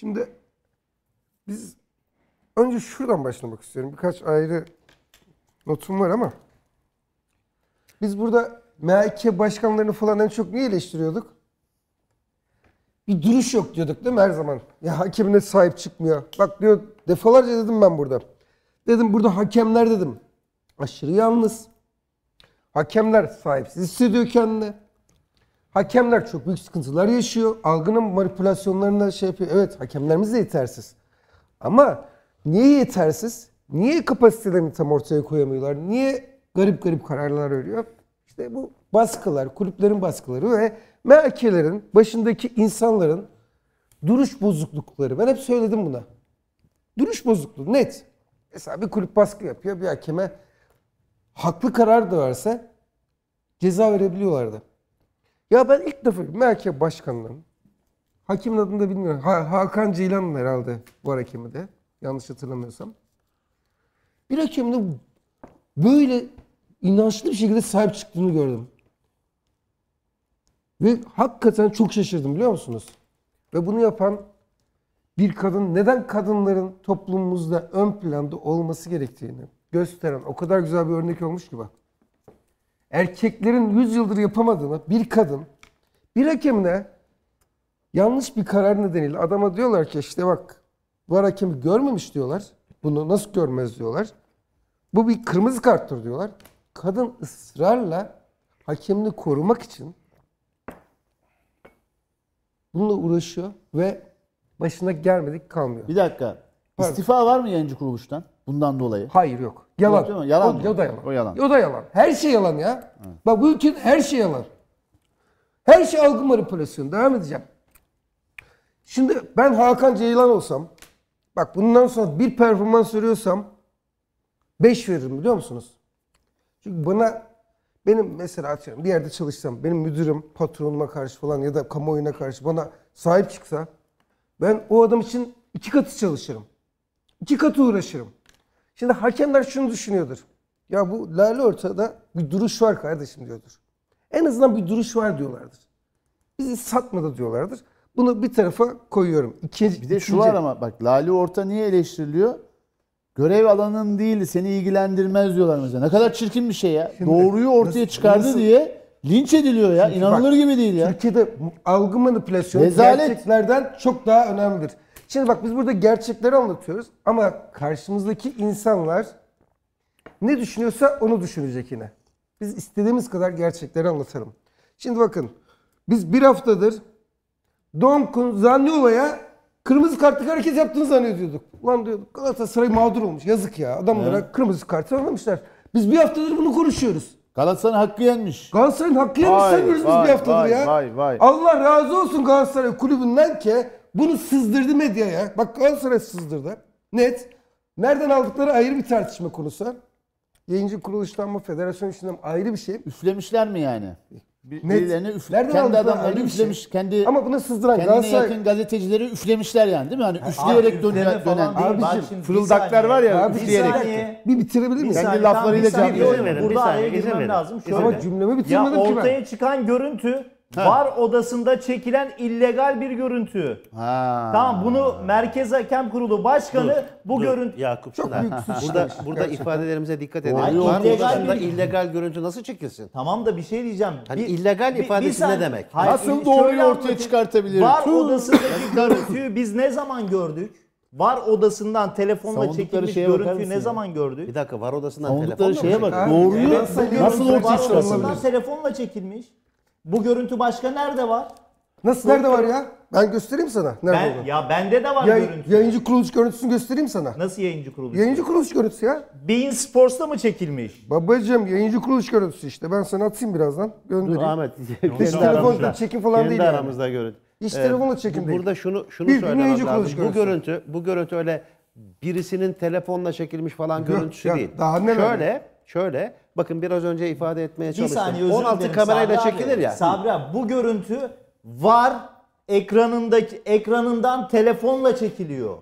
Şimdi biz önce şuradan başlamak istiyorum. Birkaç ayrı notum var ama biz burada MHK başkanlarını falan en çok niye eleştiriyorduk? Bir duruş yok diyorduk değil mi her zaman? Ya hakemine sahip çıkmıyor. Bak diyor, defalarca dedim ben burada. Dedim burada hakemler dedim. Aşırı yalnız. Hakemler sahipsiz hissediyor kendini. Hakemler çok büyük sıkıntılar yaşıyor. Algının manipülasyonlarına şey yapıyor. Evet, hakemlerimiz de yetersiz. Ama niye yetersiz? Niye kapasitelerini tam ortaya koyamıyorlar? Niye garip garip kararlar veriyor? İşte bu baskılar, kulüplerin baskıları ve MHK'lerin başındaki insanların duruş bozuklukları. Ben hep söyledim buna. Duruş bozukluğu net. Mesela bir kulüp baskı yapıyor, bir hakeme haklı karar da verse ceza verebiliyorlardı. Ya ben ilk defa MHK başkanının, hakimin adını da bilmiyorum, Hakan Ceylan herhalde var hakemi de, yanlış hatırlamıyorsam. Bir hakemin böyle inançlı bir şekilde sahip çıktığını gördüm. Ve hakikaten çok şaşırdım biliyor musunuz? Ve bunu yapan bir kadın, neden kadınların toplumumuzda ön planda olması gerektiğini gösteren o kadar güzel bir örnek olmuş ki bak. Erkeklerin 100 yıldır yapamadığını bir kadın, bir hakemine yanlış bir karar nedeniyle adama diyorlar ki işte bak bu hakemi görmemiş diyorlar. Bunu nasıl görmez diyorlar. Bu bir kırmızı karttır diyorlar. Kadın ısrarla hakemini korumak için bununla uğraşıyor ve başına gelmedik kalmıyor. Bir dakika. Pardon. İstifa var mı yayıncı kuruluştan? Bundan dolayı. Hayır yok. Yalan. Yok, yalan o da yalan. O yalan. O da yalan. Her şey yalan ya. Evet. Bak bu ülkenin her şey yalan. Her şey algı manipülasyonu. Devam edeceğim. Şimdi ben Hakan Ceylan olsam, bak bundan sonra bir performans veriyorsam 5 veririm biliyor musunuz? Çünkü bana, benim mesela atıyorum bir yerde çalışsam, benim müdürüm patronuma karşı falan ya da kamuoyuna karşı bana sahip çıksa, ben o adam için 2 katı çalışırım. 2 katı uğraşırım. Şimdi hakemler şunu düşünüyordur. Ya bu Lale Orta'da bir duruş var kardeşim diyordur. En azından bir duruş var diyorlardır. Bizi satmadı diyorlardır. Bunu bir tarafa koyuyorum. İkinci, bir de şu var ama bak, Lale Orta niye eleştiriliyor? Görev alanın değil, seni ilgilendirmez diyorlar mesela. Ne kadar çirkin bir şey ya. Şimdi, doğruyu ortaya çıkardı diye linç ediliyor ya. İnanılır bak, gibi değil ya. Türkiye'de algı manipülasyonu gerçeklerden çok daha önemlidir. Şimdi bak biz burada gerçekleri anlatıyoruz ama karşımızdaki insanlar ne düşünüyorsa onu düşünecek yine. Biz istediğimiz kadar gerçekleri anlatalım. Şimdi bakın biz bir haftadır Donk Zaniolo'ya kırmızı kartlık hareket yaptığını zannediyorduk. Ulan diyorduk Galatasaray mağdur olmuş, yazık ya adamlara evet. Kırmızı kartı vermemişler. Biz bir haftadır bunu konuşuyoruz. Galatasaray'ın hakkı yenmiş. Galatasaray'ın hakkı yenmiş sanıyoruz biz bir haftadır ya. Vay. Allah razı olsun Galatasaray kulübünden ki bunu sızdırdı medyaya. Bak Galatasaray sızdırdı. Net. Nereden aldıkları ayrı bir tartışma konusu. Yayıncı kuruluştan mı, federasyon içinden mi ayrı bir şey. Üflemişler mi yani? Birilerini üflemiş. Kendi adamlarını üflemiş. Şey. Kendi, ama buna sızdıran Galatasaray... yakın gazetecileri üflemişler yani değil mi? Hani üfleyerek dönen. Abiciğim fırıldaklar var ya abi, üfleyerek. Bir bitirebilir miyim? Kendi laflarıyla canlı. Burada araya girmem lazım. Ama cümlemi bitirmedim ki ben. Ortaya çıkan görüntü... VAR odasında çekilen illegal bir görüntü. Ha. Tamam, bunu Merkez Hakem Kurulu Başkanı bu görüntü... Yakup Şunar. Burada ifadelerimize dikkat edelim. VAR odasında illegal görüntü nasıl çekilsin? Tamam da bir şey diyeceğim. Hani illegal ifadesi ne demek? Hayır, nasıl doğruyu ortaya çıkartabiliriz? VAR odasındaki görüntüyü biz ne zaman gördük? VAR odasından telefonla çekilmiş görüntüyü ne zaman gördük? Bir dakika, VAR odasından telefonla şeye bak. Doğruyu nasıl ortaya çıkartabiliriz? VAR odasından telefonla çekilmiş. Bu görüntü başka nerede var? Nasıl nerede var ya? Ben göstereyim sana. Nerede ben, ya bende de var görüntü. Yayıncı kuruluş görüntüsünü göstereyim sana. Nasıl yayıncı kuruluş? Yayıncı kuruluş görüntüsü ya. Bein Sports'ta mı çekilmiş? Babacığım yayıncı kuruluş görüntüsü işte. Ben sana atayım birazdan. Göndereyim. Dur Ahmet. Hiç telefonla çekim falan değil. Kendi aramızda yani. Görüntü. Hiç telefonla çekim değil. Burada şunu söylemem lazım. Bu görüntü öyle birisinin telefonla çekilmiş falan görüntüsü ya, değil. Daha ne şöyle. Bakın biraz önce ifade etmeye çalıştım. 16 kamerayla Sabri çekilir abi, ya. Sabri abi, bu görüntü VAR ekranından telefonla çekiliyor.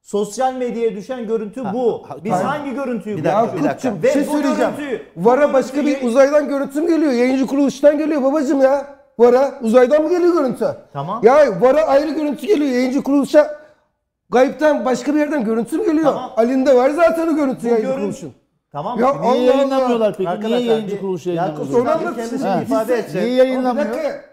Sosyal medyaya düşen görüntü bu. Biz hangi görüntüyü görüyoruz? Bir dakika. Ve şey bu görüntüyü VAR'a başka bir uzaydan görüntü mü geliyor? Yayıncı kuruluştan geliyor babacığım ya. VAR'a uzaydan mı geliyor görüntü? Tamam. Ya VAR'a ayrı görüntü geliyor. Yayıncı kuruluşa gayipten başka bir yerden görüntü mü geliyor? Tamam. Ali'nde var zaten o görüntü yayıncı kuruluşun. Tamam. Ya niye yayınlamıyorlar peki? Arkadaşlar, niye yayıncı kuruluşu yayınlamıyorlar? Sonra kendisini ifade edecek. Niye yayınlamıyor?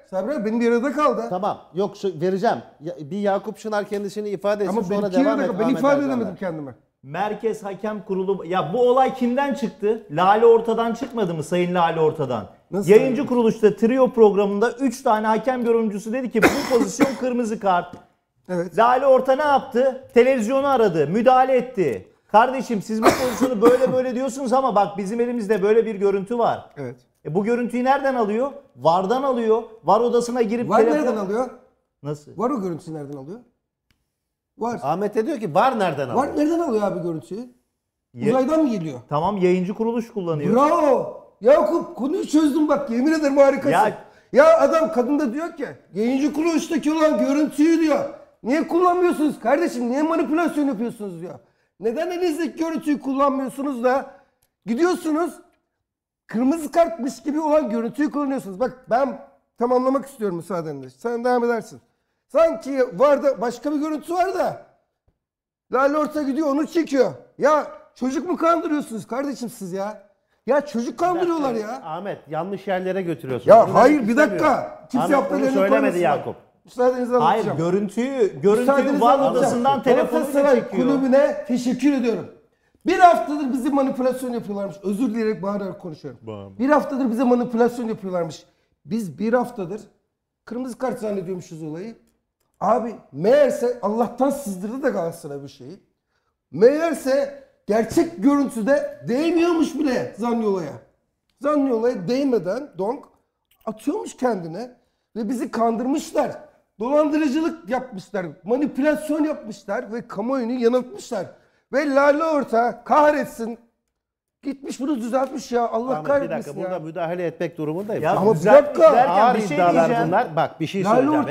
Sabri benim bir arada kaldı. Tamam. Yok şu, vereceğim. Bir Yakup Şunar kendisini ifade etsin. Ama sonra devam et. Ben ifade edemedim kendime. Merkez Hakem Kurulu... Ya bu olay kimden çıktı? Lale Orta'dan çıkmadı mı Sayın Lale Orta'dan? Nasıl? Yayıncı kuruluşta trio programında 3 tane hakem yorumcusu dedi ki bu pozisyon kırmızı kart. Evet. Lale Orta ne yaptı? Televizyonu aradı, müdahale etti. Kardeşim siz bu pozisyonu böyle böyle diyorsunuz ama bak bizim elimizde böyle bir görüntü var. Evet. Bu görüntüyü nereden alıyor? VAR'dan alıyor. VAR odasına girip... VAR nereden alıyor? Nasıl? VAR o görüntüsü nereden alıyor? VAR. Ahmet de diyor ki VAR nereden alıyor? VAR nereden alıyor abi görüntüyü? Uzaydan mı geliyor? Tamam yayıncı kuruluş kullanıyor. Bravo! Yakup konuyu çözdüm bak yemin ederim harikasın. Ya adam kadın da diyor ki yayıncı kuruluştaki olan görüntüyü diyor. Niye kullanmıyorsunuz kardeşim? Niye manipülasyon yapıyorsunuz diyor. Neden elinizdeki görüntüyü kullanmıyorsunuz da gidiyorsunuz kırmızı kartmış gibi olan görüntüyü kullanıyorsunuz. Bak ben tamamlamak istiyorum müsaadenle. Sen devam edersin. Sanki vardı başka bir görüntü var da Lale Orta gidiyor onu çekiyor. Ya çocuk mu kandırıyorsunuz kardeşim siz ya? Ya çocuk kandırıyorlar ya. Ahmet yanlış yerlere götürüyorsun. Ya bunu hayır bir dakika. Kimse Ahmet bunu söylemedi Yakup. Müsaadenizle anlatacağım. Hayır görüntüyü VAR odasından telefonla çekiyor. Galatasaray kulübüne teşekkür ediyorum. Bir haftadır bizi manipülasyon yapıyorlarmış. Özür dileyerek bağırarak konuşuyorum. Bağım. Bir haftadır bize manipülasyon yapıyorlarmış. Biz bir haftadır kırmızı kart zannediyormuşuz olayı. Abi meğerse Allah'tan sızdırdı da Galatasaray bir şeyi. Meğerse gerçek görüntüde değmiyormuş bile Zaniolo'ya. Zaniolo'ya değmeden Donk atıyormuş kendine ve bizi kandırmışlar. Dolandırıcılık yapmışlar, manipülasyon yapmışlar ve kamuoyunu yanıltmışlar. Ve Lale Orta kahretsin. Gitmiş bunu düzeltmiş ya. Allah Ahmet, kahretmesin ya. Bir dakika ya. Burada müdahale etmek durumundayım. Ya ama bir dakika. Ağır şey iddialar diyeceğim. Bunlar. Bak bir şey söyleyeceğim.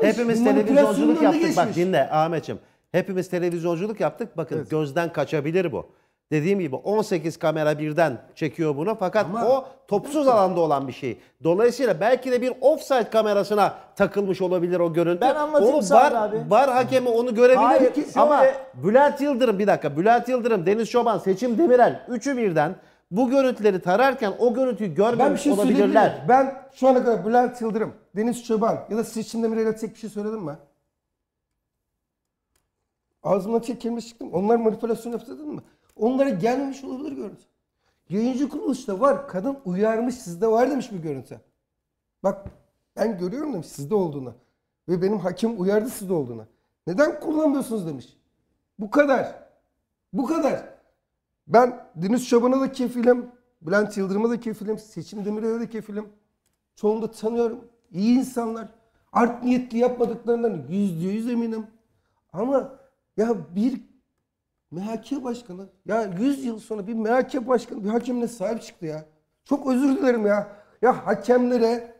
Hepimiz televizyonculuk yaptık. Geçmiş. Bak dinle Ahmetciğim. Hepimiz televizyonculuk yaptık. Bakın evet. Gözden kaçabilir bu. Dediğim gibi 18 kamera birden çekiyor bunu. Fakat ama o topsuz alanda olan bir şey. Dolayısıyla belki de bir offside kamerasına takılmış olabilir o görüntü. Ben anlatayım sana abi. VAR hakemi onu görebilir. Hayır, ama Bülent Yıldırım bir dakika. Bülent Yıldırım, Deniz Çoban, Seçim Demirel. Üçü birden bu görüntüleri tararken o görüntüyü görmemiş olabilirler. Ben şu ana kadar Bülent Yıldırım, Deniz Çoban ya da Seçim Demirel'e tek bir şey söyledim mi? Ağzımdan tek kelime çıktım. Onlar manipülasyon yaptı dedim mi? Onlara gelmemiş olabilir görüntü. Yayıncı kuruluşta var. Kadın uyarmış sizde var demiş bir görüntü. Bak ben görüyorum demiş sizde olduğunu. Ve benim hakim uyardı sizde olduğunu. Neden kullanmıyorsunuz demiş. Bu kadar. Bu kadar. Ben Deniz Çoban'a da kefilim. Bülent Yıldırım'a da kefilim. Seçim Demirel'e de kefilim. Çoğunu da tanıyorum. İyi insanlar. Art niyetli yapmadıklarından %100 eminim. Ama ya bir MHK başkanı, ya 100 yıl sonra bir MHK başkanı bir hakemle sahip çıktı ya. Çok özür dilerim ya. Ya hakemlere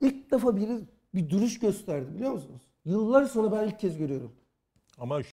ilk defa biri bir duruş gösterdi biliyor musunuz? Yıllar sonra ben ilk kez görüyorum. Ama